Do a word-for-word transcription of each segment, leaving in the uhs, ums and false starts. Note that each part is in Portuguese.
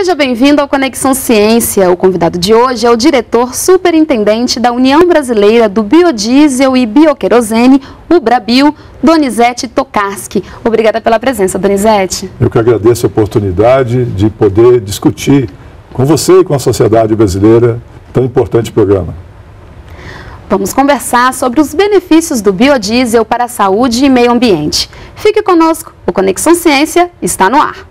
Seja bem-vindo ao Conexão Ciência. O convidado de hoje é o diretor superintendente da União Brasileira do Biodiesel e Bioquerosene, Ubrabil, Donizete Tokarski. Obrigada pela presença, Donizete. Eu que agradeço a oportunidade de poder discutir com você e com a sociedade brasileira tão importante programa. Vamos conversar sobre os benefícios do biodiesel para a saúde e meio ambiente. Fique conosco, o Conexão Ciência está no ar.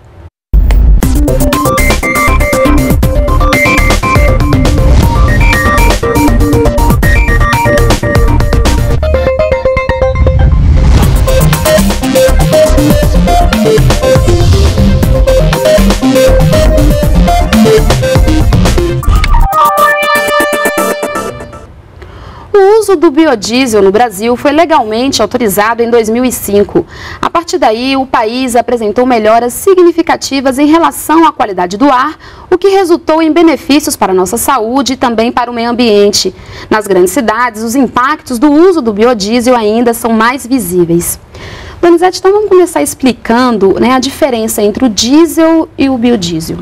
O uso do biodiesel no Brasil foi legalmente autorizado em dois mil e cinco. A partir daí, o país apresentou melhoras significativas em relação à qualidade do ar, o que resultou em benefícios para a nossa saúde e também para o meio ambiente. Nas grandes cidades, os impactos do uso do biodiesel ainda são mais visíveis. Donizete, então vamos começar explicando, né, a diferença entre o diesel e o biodiesel.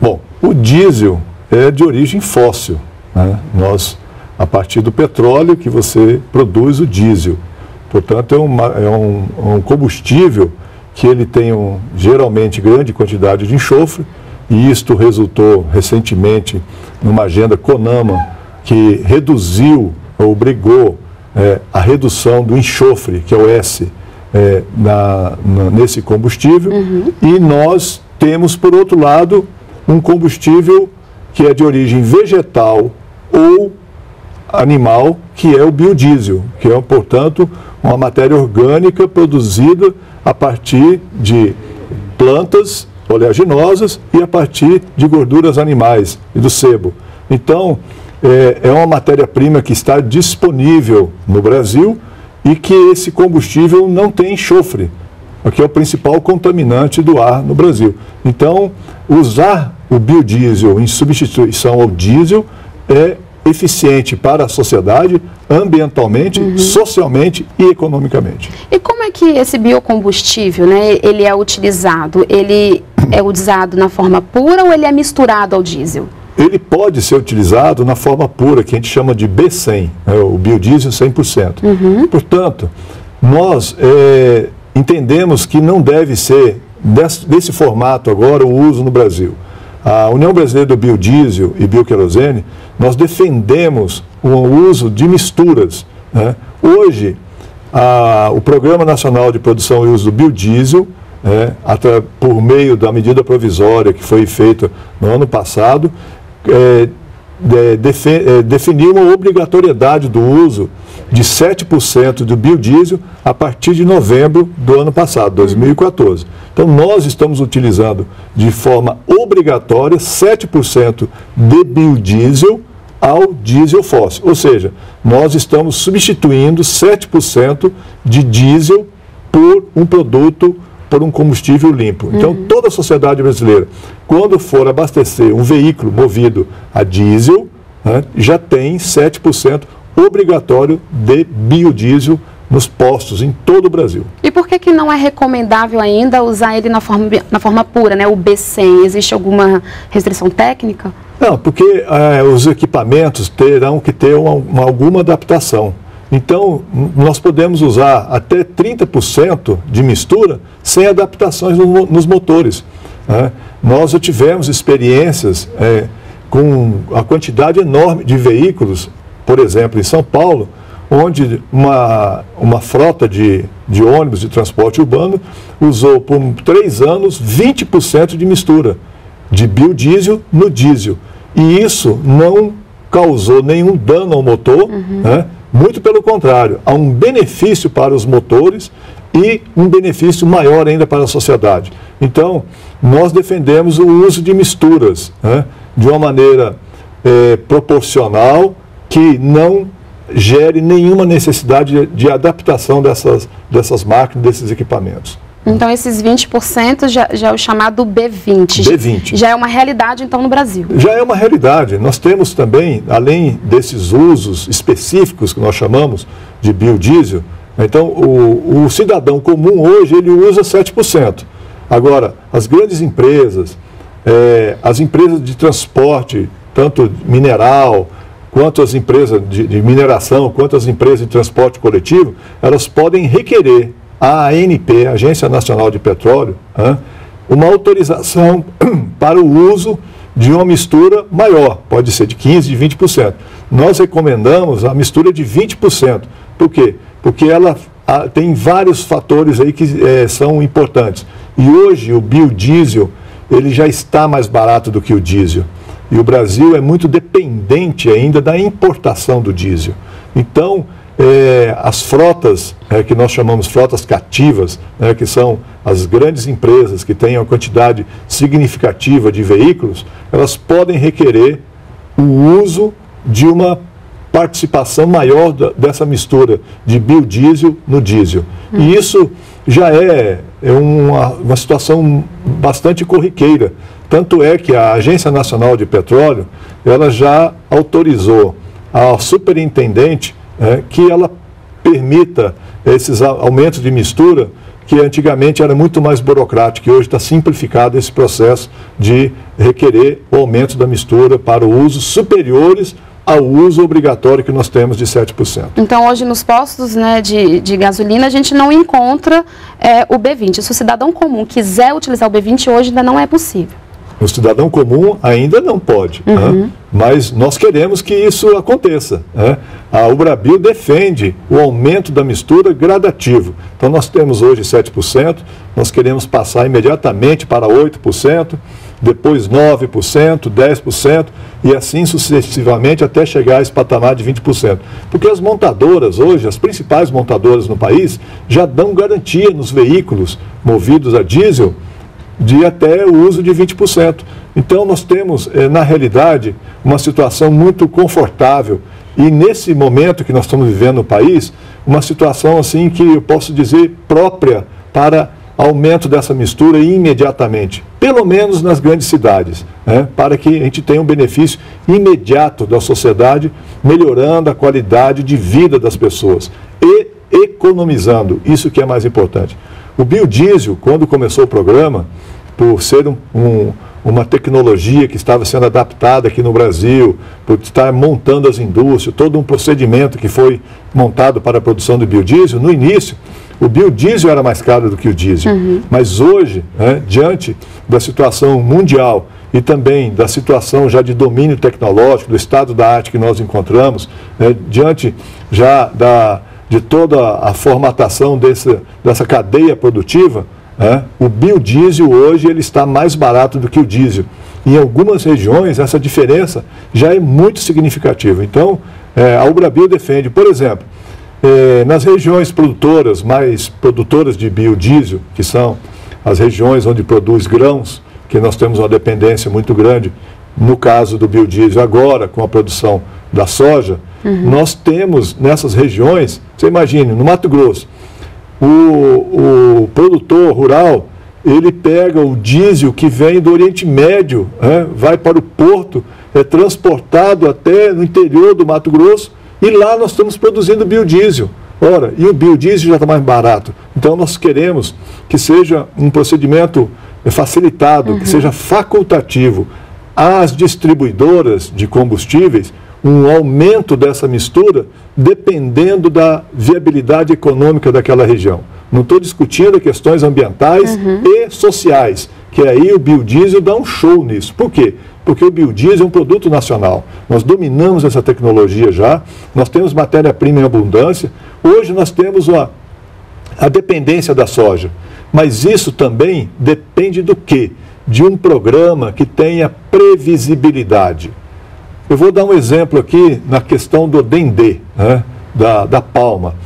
Bom, o diesel é de origem fóssil, né? Nós... a partir do petróleo que você produz o diesel. Portanto, é, uma, é um, um combustível que ele tem um, geralmente grande quantidade de enxofre, e isto resultou recentemente numa agenda Conama que reduziu, ou obrigou é, a redução do enxofre, que é o S, é, na, na, nesse combustível. Uhum. E nós temos, por outro lado, um combustível que é de origem vegetal ou animal, que é o biodiesel, que é, portanto, uma matéria orgânica produzida a partir de plantas oleaginosas e a partir de gorduras animais e do sebo. Então, é, é uma matéria-prima que está disponível no Brasil e que esse combustível não tem enxofre, que é o principal contaminante do ar no Brasil. Então, usar o biodiesel em substituição ao diesel é eficiente para a sociedade, ambientalmente, uhum, socialmente e economicamente. E como é que esse biocombustível, né, ele é utilizado? Ele é utilizado na forma pura ou ele é misturado ao diesel? Ele pode ser utilizado na forma pura, que a gente chama de B cem, né, o biodiesel cem por cento. Uhum. Portanto, nós é, entendemos que não deve ser desse, desse formato agora o uso no Brasil. A União Brasileira do Biodiesel e Bioquerosene, nós defendemos o uso de misturas, né? Hoje, a, o Programa Nacional de Produção e Uso do Biodiesel, né, até por meio da medida provisória que foi feita no ano passado, é, de, defe, é, definiu uma obrigatoriedade do uso de sete por cento do biodiesel a partir de novembro do ano passado, dois mil e quatorze. Então, nós estamos utilizando de forma obrigatória sete por cento de biodiesel ao diesel fóssil. Ou seja, nós estamos substituindo sete por cento de diesel por um produto, por um combustível limpo. Então, toda a sociedade brasileira, quando for abastecer um veículo movido a diesel, né, já tem sete por cento obrigatório de biodiesel nos postos em todo o Brasil. E por que que não é recomendável ainda usar ele na forma, na forma pura, né, o B cem? Existe alguma restrição técnica? Não, porque é, os equipamentos terão que ter uma, uma, alguma adaptação. Então, nós podemos usar até trinta por cento de mistura sem adaptações no, nos motores, né? Nós já tivemos experiências é, com a quantidade enorme de veículos, por exemplo, em São Paulo, onde uma, uma frota de, de ônibus de transporte urbano usou por três anos vinte por cento de mistura de biodiesel no diesel. E isso não causou nenhum dano ao motor, uhum, né? Muito pelo contrário, há um benefício para os motores e um benefício maior ainda para a sociedade. Então, nós defendemos o uso de misturas, né, de uma maneira é, proporcional, que não gere nenhuma necessidade de adaptação dessas, dessas máquinas, desses equipamentos. Então, esses vinte por cento já, já é o chamado B vinte. B vinte. Já é uma realidade, então, no Brasil. Já é uma realidade. Nós temos também, além desses usos específicos que nós chamamos de biodiesel, então, o, o cidadão comum hoje, ele usa sete por cento. Agora, as grandes empresas, é, as empresas de transporte, tanto mineral, quanto as empresas de, de mineração, quanto as empresas de transporte coletivo, elas podem requerer à A N P, Agência Nacional de Petróleo, hein, uma autorização para o uso de uma mistura maior, pode ser de quinze por cento, de vinte por cento. Nós recomendamos a mistura de vinte por cento. Por quê? Porque ela a, tem vários fatores aí que é, são importantes. E hoje o biodiesel, ele já está mais barato do que o diesel. E o Brasil é muito dependente ainda da importação do diesel. Então, é, as frotas, é, que nós chamamos frotas cativas, né, que são as grandes empresas que têm uma quantidade significativa de veículos, elas podem requerer o uso de uma participação maior da, dessa mistura de biodiesel no diesel. Hum. E isso já é, é uma, uma situação bastante corriqueira. Tanto é que a Agência Nacional de Petróleo, ela já autorizou a superintendente é, que ela permita esses aumentos de mistura, que antigamente era muito mais burocrático, e hoje está simplificado esse processo de requerer o aumento da mistura para usos superiores ao uso obrigatório que nós temos de sete por cento. Então hoje nos postos, né, de, de gasolina a gente não encontra é, o B vinte. Se o cidadão comum quiser utilizar o B vinte, hoje ainda não é possível. O cidadão comum ainda não pode, uhum. né? Mas nós queremos que isso aconteça. Né? A Ubrabil defende o aumento da mistura gradativo. Então nós temos hoje sete por cento, nós queremos passar imediatamente para oito por cento, depois nove por cento, dez por cento e assim sucessivamente até chegar a esse patamar de vinte por cento. Porque as montadoras hoje, as principais montadoras no país, já dão garantia nos veículos movidos a diesel, de até o uso de vinte por cento. Então nós temos, na realidade, uma situação muito confortável e nesse momento que nós estamos vivendo no país, uma situação assim que eu posso dizer própria para aumento dessa mistura imediatamente, pelo menos nas grandes cidades, né, para que a gente tenha um benefício imediato da sociedade, melhorando a qualidade de vida das pessoas e economizando, isso que é mais importante. O biodiesel, quando começou o programa, por ser um, um, uma tecnologia que estava sendo adaptada aqui no Brasil, por estar montando as indústrias, todo um procedimento que foi montado para a produção do biodiesel, no início, o biodiesel era mais caro do que o diesel. Uhum. Mas hoje, né, diante da situação mundial e também da situação já de domínio tecnológico, do estado da arte que nós encontramos, né, diante já da... de toda a formatação desse, dessa cadeia produtiva, né, o biodiesel hoje ele está mais barato do que o diesel. Em algumas regiões, essa diferença já é muito significativa. Então, é, a Ubrabil defende, por exemplo, é, nas regiões produtoras, mais produtoras de biodiesel, que são as regiões onde produz grãos, que nós temos uma dependência muito grande, no caso do biodiesel agora, com a produção da soja, uhum. nós temos nessas regiões, você imagine, no Mato Grosso, o, o produtor rural, ele pega o diesel que vem do Oriente Médio, é, vai para o porto, é transportado até no interior do Mato Grosso, e lá nós estamos produzindo biodiesel. Ora, e o biodiesel já está mais barato. Então nós queremos que seja um procedimento facilitado, uhum. que seja facultativo às distribuidoras de combustíveis, um aumento dessa mistura dependendo da viabilidade econômica daquela região. Não estou discutindo questões ambientais uhum. e sociais, que aí o biodiesel dá um show nisso. Por quê? Porque o biodiesel é um produto nacional. Nós dominamos essa tecnologia já, nós temos matéria-prima em abundância. Hoje nós temos a, a dependência da soja. Mas isso também depende do quê? De um programa que tenha previsibilidade. Eu vou dar um exemplo aqui na questão do dendê, né, da, da palma.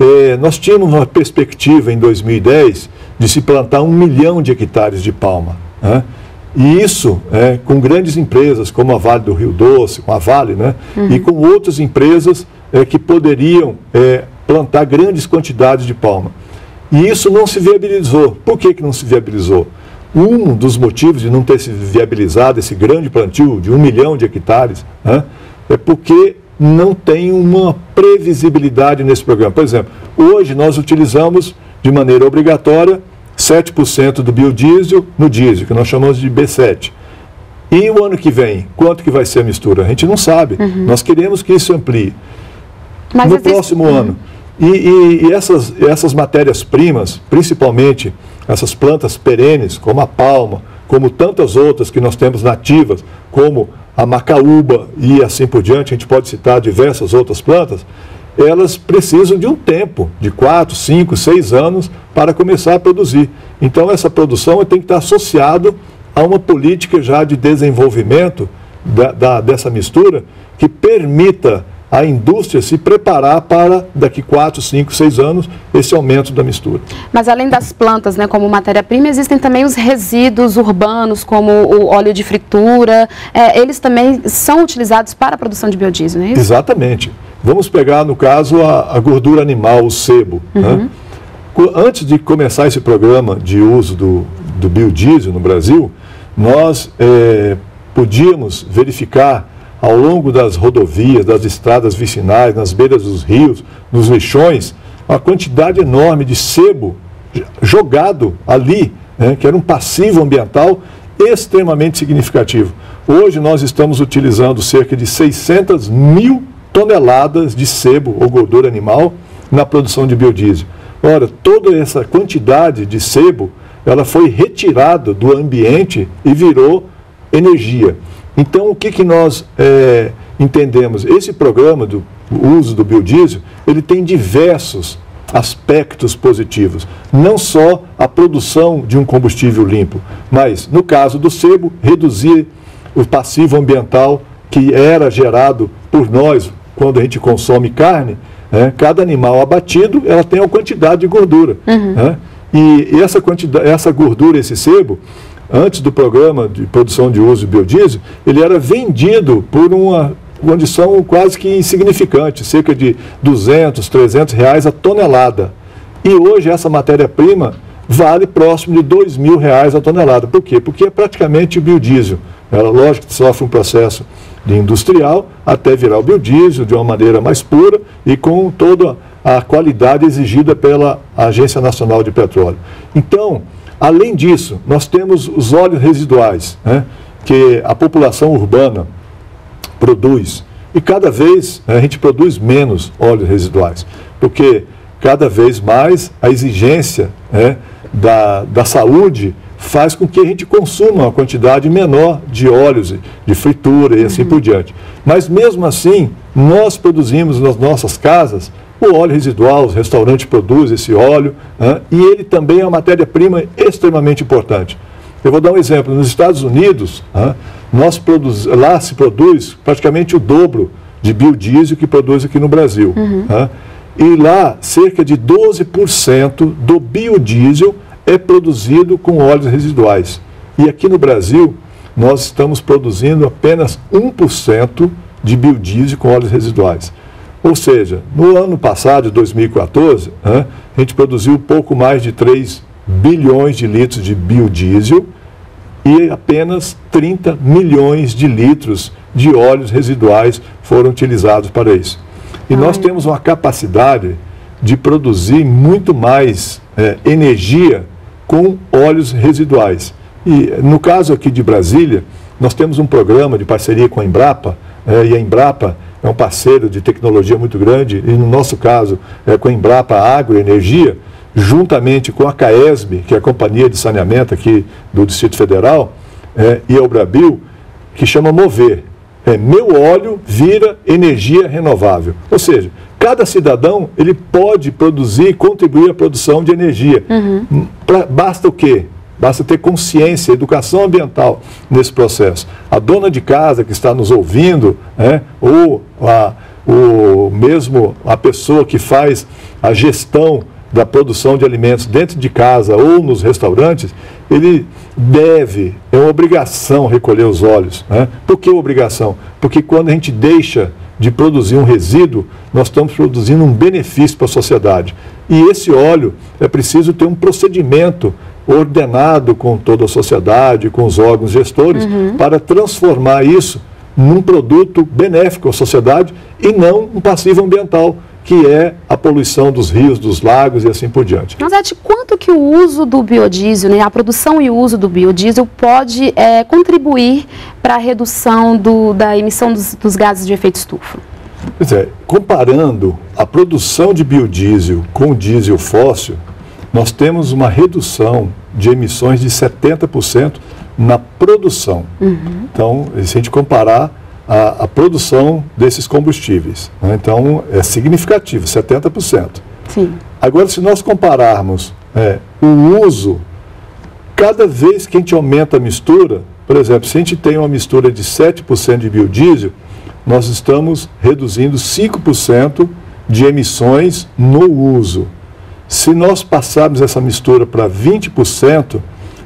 É, nós tínhamos uma perspectiva em dois mil e dez de se plantar um milhão de hectares de palma. Né, e isso é, com grandes empresas como a Vale do Rio Doce, com a Vale, né, uhum. e com outras empresas é, que poderiam é, plantar grandes quantidades de palma. E isso não se viabilizou. Por que que não se viabilizou? Um dos motivos de não ter se viabilizado esse grande plantio de um milhão de hectares, né, é porque não tem uma previsibilidade nesse programa. Por exemplo, hoje nós utilizamos de maneira obrigatória sete por cento do biodiesel no diesel, que nós chamamos de B sete. E o ano que vem, quanto que vai ser a mistura? A gente não sabe. Uhum. Nós queremos que isso amplie. Mas no próximo isso... ano. E, e, e essas, essas matérias-primas, principalmente essas plantas perenes, como a palma, como tantas outras que nós temos nativas, como a macaúba e assim por diante, a gente pode citar diversas outras plantas, elas precisam de um tempo, de quatro, cinco, seis anos, para começar a produzir. Então essa produção tem que estar associada a uma política já de desenvolvimento da, da, dessa mistura, que permita a indústria se preparar para, daqui quatro, cinco, seis anos, esse aumento da mistura. Mas além das plantas, né, como matéria-prima, existem também os resíduos urbanos, como o óleo de fritura, é, eles também são utilizados para a produção de biodiesel, não é isso? Exatamente. Vamos pegar, no caso, a, a gordura animal, o sebo. Uhum. Né? Antes de começar esse programa de uso do, do biodiesel no Brasil, nós é, podíamos verificar ao longo das rodovias, das estradas vicinais, nas beiras dos rios, nos lixões, uma quantidade enorme de sebo jogado ali, né, que era um passivo ambiental extremamente significativo. Hoje nós estamos utilizando cerca de seiscentas mil toneladas de sebo ou gordura animal na produção de biodiesel. Ora, toda essa quantidade de sebo, ela foi retirada do ambiente e virou energia. Então, o que, que nós é, entendemos? Esse programa do uso do biodiesel, ele tem diversos aspectos positivos. Não só a produção de um combustível limpo, mas, no caso do sebo, reduzir o passivo ambiental que era gerado por nós quando a gente consome carne. Né? Cada animal abatido, ela tem uma quantidade de gordura. Uhum. Né? E essa, quantidade, essa gordura, esse sebo, antes do programa de produção de uso de biodiesel, ele era vendido por uma condição quase que insignificante, cerca de duzentos, trezentos reais a tonelada. E hoje essa matéria-prima vale próximo de dois mil reais a tonelada. Por quê? Porque é praticamente biodiesel. Ela, lógico, sofre um processo de industrial até virar o biodiesel de uma maneira mais pura e com toda a qualidade exigida pela Agência Nacional de Petróleo. Então, além disso, nós temos os óleos residuais, né, que a população urbana produz. E cada vez a gente produz menos óleos residuais, porque cada vez mais a exigência, né, da, da saúde faz com que a gente consuma uma quantidade menor de óleos, de fritura e assim por diante. Mas mesmo assim, nós produzimos nas nossas casas o óleo residual, os restaurantes produzem esse óleo, né, e ele também é uma matéria-prima extremamente importante. Eu vou dar um exemplo. Nos Estados Unidos, né, nós produz, lá se produz praticamente o dobro de biodiesel que produz aqui no Brasil. Uhum. Né, e lá, cerca de doze por cento do biodiesel é produzido com óleos residuais. E aqui no Brasil, nós estamos produzindo apenas um por cento de biodiesel com óleos residuais. Ou seja, no ano passado, dois mil e quatorze, né, a gente produziu pouco mais de três bilhões de litros de biodiesel e apenas trinta milhões de litros de óleos residuais foram utilizados para isso. E Ai. nós temos uma capacidade de produzir muito mais é, energia com óleos residuais. E no caso aqui de Brasília, nós temos um programa de parceria com a Embrapa, é, e a Embrapa é um parceiro de tecnologia muito grande, e no nosso caso é com a Embrapa Agroenergia, juntamente com a Caesb, que é a Companhia de Saneamento aqui do Distrito Federal, é, e a Ubrabil, que chama Mover. É, meu óleo vira energia renovável. Ou seja, cada cidadão ele pode produzir e contribuir à produção de energia. Uhum. Pra, basta o quê? Basta ter consciência, educação ambiental nesse processo. A dona de casa que está nos ouvindo, né, ou a, o mesmo a pessoa que faz a gestão da produção de alimentos dentro de casa ou nos restaurantes, ele deve, é uma obrigação recolher os óleos. Né? Por que obrigação? Porque quando a gente deixa de produzir um resíduo, nós estamos produzindo um benefício para a sociedade. E esse óleo é preciso ter um procedimento ordenado com toda a sociedade, com os órgãos gestores, uhum, para transformar isso num produto benéfico à sociedade e não um passivo ambiental, que é a poluição dos rios, dos lagos e assim por diante. Donizete, quanto que o uso do biodiesel, né, a produção e o uso do biodiesel pode é, contribuir para a redução do, da emissão dos, dos gases de efeito estufa? Pois é, comparando a produção de biodiesel com diesel fóssil, nós temos uma redução de emissões de setenta por cento na produção. Uhum. Então, se a gente comparar a, a produção desses combustíveis, né, então é significativo, setenta por cento. Sim. Agora, se nós compararmos é, o uso, cada vez que a gente aumenta a mistura, por exemplo, se a gente tem uma mistura de sete por cento de biodiesel, nós estamos reduzindo cinco por cento de emissões no uso. Se nós passarmos essa mistura para vinte por cento,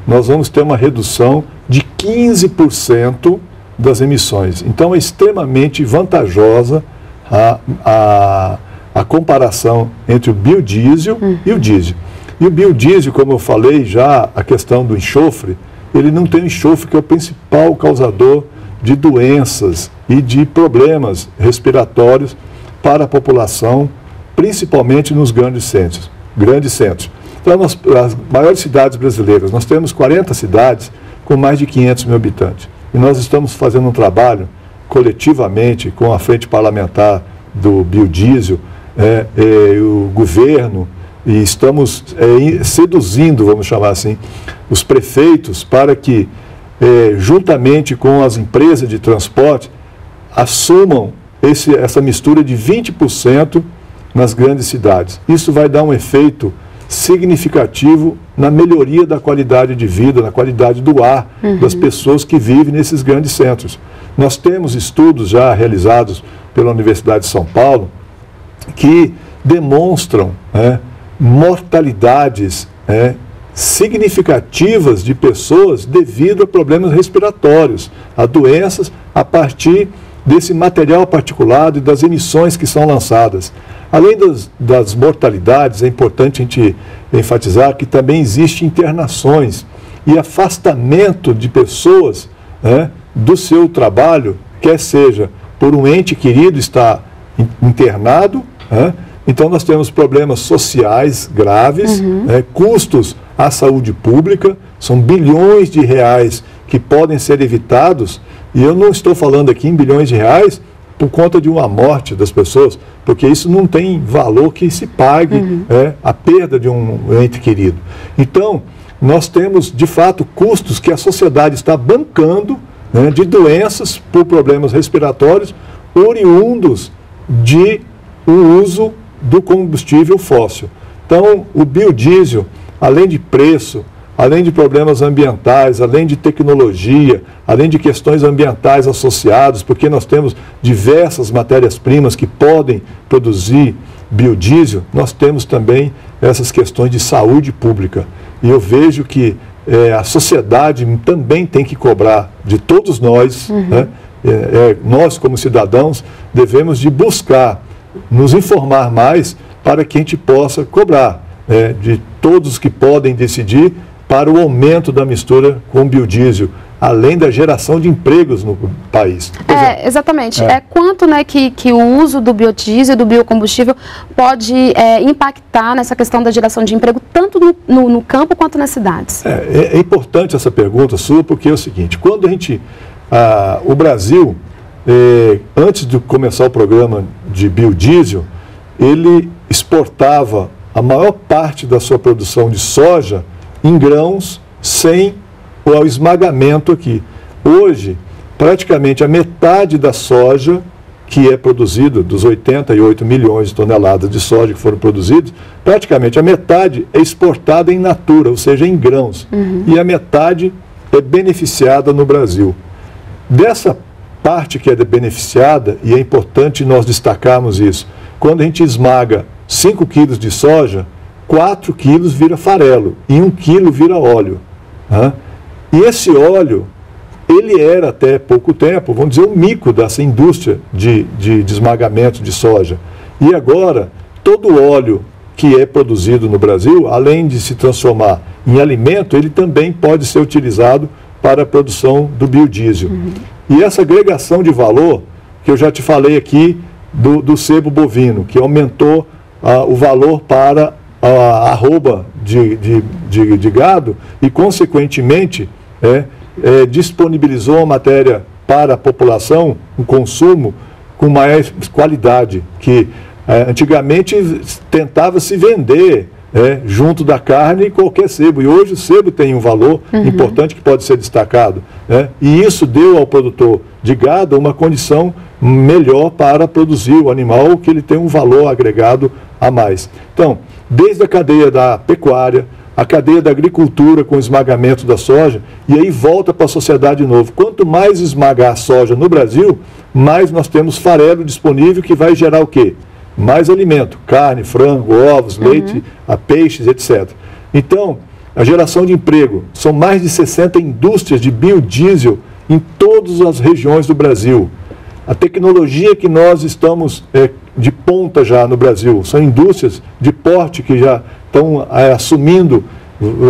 nós vamos ter uma redução de quinze por cento das emissões. Então, é extremamente vantajosa a, a, a comparação entre o biodiesel hum. e o diesel. E o biodiesel, como eu falei já, a questão do enxofre, ele não tem enxofre, que é o principal causador de doenças e de problemas respiratórios para a população, principalmente nos grandes centros. Grandes centros. Então, nós, as maiores cidades brasileiras, nós temos quarenta cidades com mais de quinhentos mil habitantes. E nós estamos fazendo um trabalho coletivamente com a Frente Parlamentar do Biodiesel, é, é, o governo, e estamos é, seduzindo, vamos chamar assim, os prefeitos para que, é, juntamente com as empresas de transporte, assumam esse, essa mistura de vinte por cento nas grandes cidades. Isso vai dar um efeito significativo na melhoria da qualidade de vida, na qualidade do ar uhum. das pessoas que vivem nesses grandes centros. Nós temos estudos já realizados pela Universidade de São Paulo que demonstram né, mortalidades né, significativas de pessoas devido a problemas respiratórios, a doenças a partir desse material particulado e das emissões que são lançadas. Além das, das mortalidades, é importante a gente enfatizar que também existem internações e afastamento de pessoas né, do seu trabalho, quer seja por um ente querido estar internado, né, então nós temos problemas sociais graves, uhum. né, custos à saúde pública, são bilhões de reais que podem ser evitados, e eu não estou falando aqui em bilhões de reais por conta de uma morte das pessoas, porque isso não tem valor que se pague uhum. é, a perda de um ente querido. Então, nós temos, de fato, custos que a sociedade está bancando né, de doenças por problemas respiratórios oriundos de um uso do combustível fóssil. Então, o biodiesel, além de preço, além de problemas ambientais, além de tecnologia, além de questões ambientais associadas, porque nós temos diversas matérias-primas que podem produzir biodiesel, nós temos também essas questões de saúde pública. E eu vejo que é, a sociedade também tem que cobrar de todos nós, uhum. né? é, é, nós como cidadãos devemos de buscar nos informar mais para que a gente possa cobrar é, de todos que podem decidir para o aumento da mistura com biodiesel, além da geração de empregos no país. É, exatamente. É, é quanto né, que, que o uso do biodiesel, do biocombustível, pode é, impactar nessa questão da geração de emprego, tanto no, no, no campo quanto nas cidades? É, é importante essa pergunta sua, porque é o seguinte, quando a gente, a, o Brasil, é, antes de começar o programa de biodiesel, ele exportava a maior parte da sua produção de soja em grãos, sem o esmagamento aqui. Hoje, praticamente a metade da soja que é produzida, dos oitenta e oito milhões de toneladas de soja que foram produzidas, praticamente a metade é exportada em natura, ou seja, em grãos. Uhum. E a metade é beneficiada no Brasil. Dessa parte que é beneficiada, e é importante nós destacarmos isso, quando a gente esmaga cinco quilos de soja, quatro quilos vira farelo e um quilo vira óleo. Né? E esse óleo, ele era até pouco tempo, vamos dizer, o mico dessa indústria de, de, de esmagamento de soja. E agora, todo o óleo que é produzido no Brasil, além de se transformar em alimento, ele também pode ser utilizado para a produção do biodiesel. Uhum. E essa agregação de valor, que eu já te falei aqui, do, do sebo bovino, que aumentou ah, o valor para a arroba de, de, de, de gado e, consequentemente, é, é, disponibilizou a matéria para a população, um consumo com mais qualidade, que é, antigamente tentava se vender é, junto da carne e qualquer sebo. E hoje o sebo tem um valor uhum. importante que pode ser destacado. É, e isso deu ao produtor de gado uma condição melhor para produzir o animal, que ele tem um valor agregado a mais. Então, desde a cadeia da pecuária, a cadeia da agricultura com o esmagamento da soja, e aí volta para a sociedade de novo. Quanto mais esmagar a soja no Brasil, mais nós temos farelo disponível, que vai gerar o quê? Mais alimento, carne, frango, ovos, uhum. leite, peixes, etcétera. Então, a geração de emprego, são mais de sessenta indústrias de biodiesel em todas as regiões do Brasil. A tecnologia que nós estamos é, de ponta já no Brasil, são indústrias de porte que já estão é, assumindo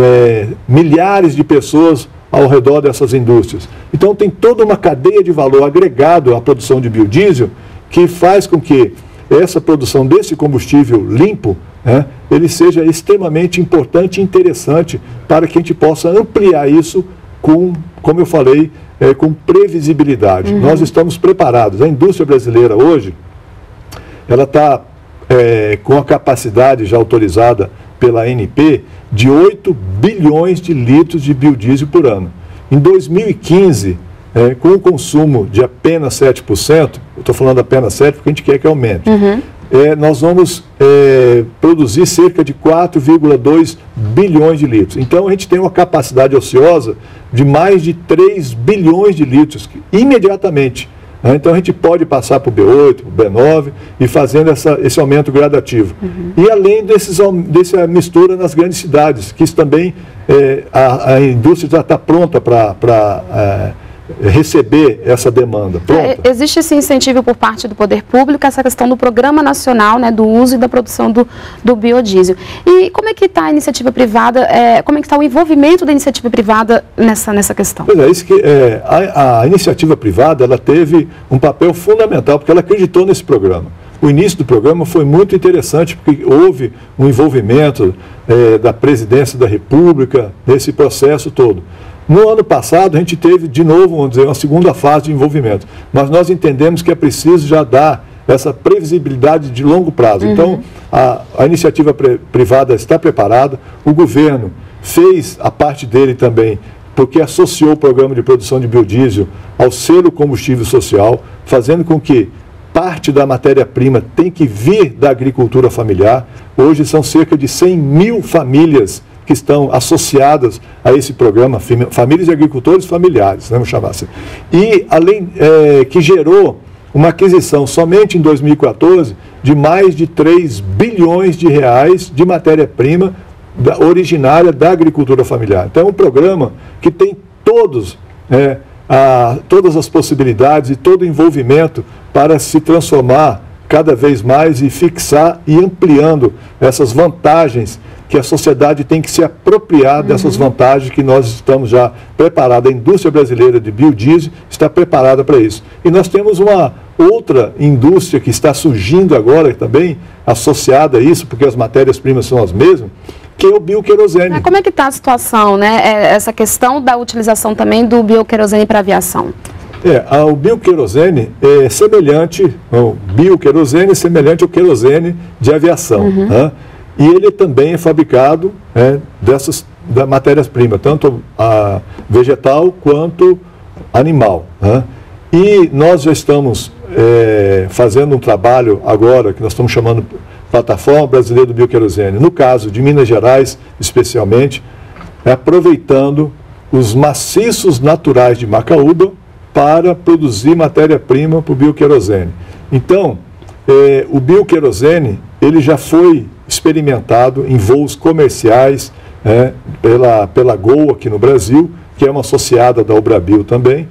é, milhares de pessoas ao redor dessas indústrias. Então tem toda uma cadeia de valor agregado à produção de biodiesel, que faz com que essa produção desse combustível limpo, né, ele seja extremamente importante e interessante para que a gente possa ampliar isso com, como eu falei, É, com previsibilidade. Uhum. Nós estamos preparados. A indústria brasileira hoje, ela está é, com a capacidade já autorizada pela A N P de oito bilhões de litros de biodiesel por ano. Em dois mil e quinze, é, com o consumo de apenas sete por cento, eu estou falando apenas sete por cento porque a gente quer que aumente, uhum. é, nós vamos é, produzir cerca de quatro vírgula dois bilhões de litros. Então a gente tem uma capacidade ociosa de mais de três bilhões de litros, imediatamente. Então a gente pode passar para o B oito, para o B nove, e fazendo essa, esse aumento gradativo. Uhum. E além desses, dessa mistura nas grandes cidades, que isso também, é, a, a indústria já está pronta para receber essa demanda. Pronta. É, existe esse incentivo por parte do poder público, essa questão do programa nacional, né, do uso e da produção do, do biodiesel. E como é que está a iniciativa privada, é, como é que está o envolvimento da iniciativa privada nessa, nessa questão? Pois é, isso que, é, a, a iniciativa privada, ela teve um papel fundamental, porque ela acreditou nesse programa. O início do programa foi muito interessante, porque houve um envolvimento é, da presidência da República nesse processo todo. No ano passado, a gente teve, de novo, vamos dizer, uma segunda fase de envolvimento. Mas nós entendemos que é preciso já dar essa previsibilidade de longo prazo. Uhum. Então, a, a iniciativa privada está preparada, o governo fez a parte dele também, porque associou o programa de produção de biodiesel ao selo combustível social, fazendo com que parte da matéria-prima tem que vir da agricultura familiar. Hoje são cerca de cem mil famílias que estão associadas a esse programa, famílias de agricultores familiares, vamos chamar assim. E, além, é, que gerou uma aquisição, somente em dois mil e quatorze, de mais de três bilhões de reais de matéria-prima originária da agricultura familiar. Então, é um programa que tem todos, é, a, todas as possibilidades e todo o envolvimento para se transformar cada vez mais e fixar e ampliando essas vantagens que a sociedade tem que se apropriar dessas uhum. vantagens que nós estamos já preparados. A indústria brasileira de biodiesel está preparada para isso. E nós temos uma outra indústria que está surgindo agora também, associada a isso, porque as matérias-primas são as mesmas, que é o bioquerosene. Como é que está a situação, né? Essa questão da utilização também do bioquerosene para a aviação. É, o bioquerosene é semelhante, o bioquerosene é semelhante ao querosene de aviação, uhum. né? E ele também é fabricado é, dessas da matérias-primas, tanto a vegetal quanto animal. Né? E nós já estamos é, fazendo um trabalho agora, que nós estamos chamando Plataforma Brasileira do Bioquerosene, no caso de Minas Gerais especialmente, é, aproveitando os maciços naturais de Macaúba para produzir matéria-prima para o bioquerosene. Então, é, o bioquerosene, ele já foi experimentado em voos comerciais é, pela, pela Gol aqui no Brasil, que é uma associada da Ubrabil também,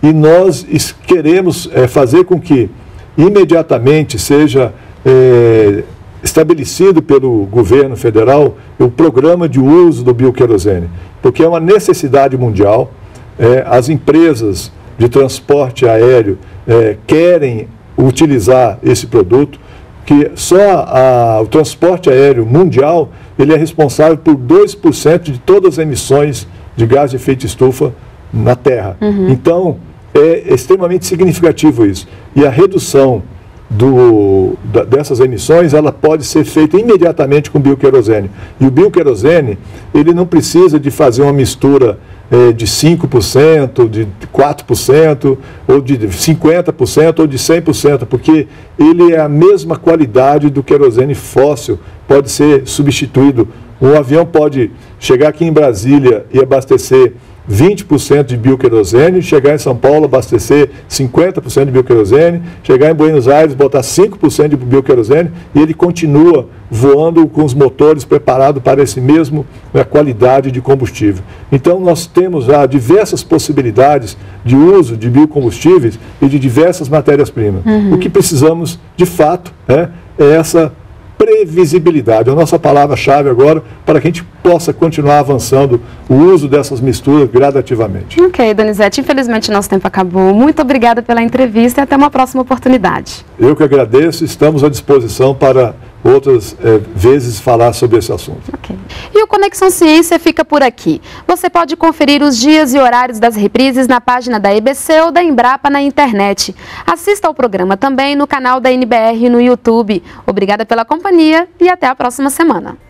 e nós queremos é, fazer com que imediatamente seja é, estabelecido pelo governo federal o programa de uso do bioquerosene, porque é uma necessidade mundial, é, as empresas de transporte aéreo é, querem utilizar esse produto, que só a, o transporte aéreo mundial, ele é responsável por dois por cento de todas as emissões de gás de efeito estufa na Terra. Uhum. Então, é extremamente significativo isso. E a redução do, da, dessas emissões, ela pode ser feita imediatamente com bioquerosene. E o bioquerosene, ele não precisa de fazer uma mistura é, de cinco por cento, de quatro por cento, ou de cinquenta por cento, ou de cem por cento, porque ele é a mesma qualidade do querosene fóssil, pode ser substituído. Um avião pode chegar aqui em Brasília e abastecer vinte por cento de bioquerosene, chegar em São Paulo, abastecer cinquenta por cento de bioquerosene, chegar em Buenos Aires, botar cinco por cento de bioquerosene, e ele continua voando com os motores preparados para esse mesmo, né, qualidade de combustível. Então, nós temos já diversas possibilidades de uso de biocombustíveis e de diversas matérias-primas. Uhum. O que precisamos, de fato, né, é essa previsibilidade, a nossa palavra-chave agora, para que a gente possa continuar avançando o uso dessas misturas gradativamente. Ok, Donizete, infelizmente nosso tempo acabou. Muito obrigada pela entrevista e até uma próxima oportunidade. Eu que agradeço, estamos à disposição para outras é, vezes falar sobre esse assunto. Okay. E o Conexão Ciência fica por aqui. Você pode conferir os dias e horários das reprises na página da E B C ou da Embrapa na internet. Assista ao programa também no canal da N B R no YouTube. Obrigada pela companhia e até a próxima semana.